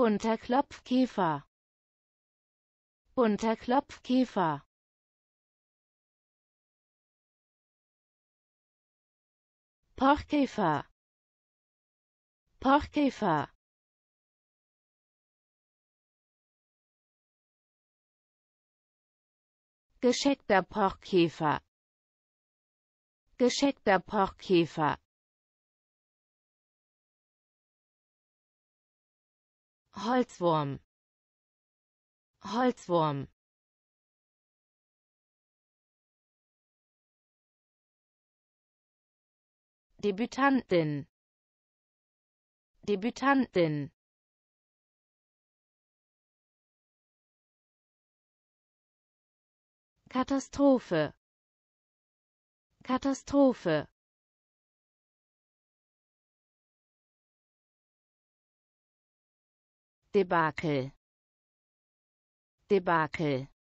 Bunter Klopfkäfer. Bunter Klopfkäfer. Porrkäfer. Porrkäfer. Geschickter Porrkäfer. Geschickter Porrkäfer. Holzwurm. Holzwurm. Debütantin. Debütantin. Katastrophe. Katastrophe. Debakel. Debakel.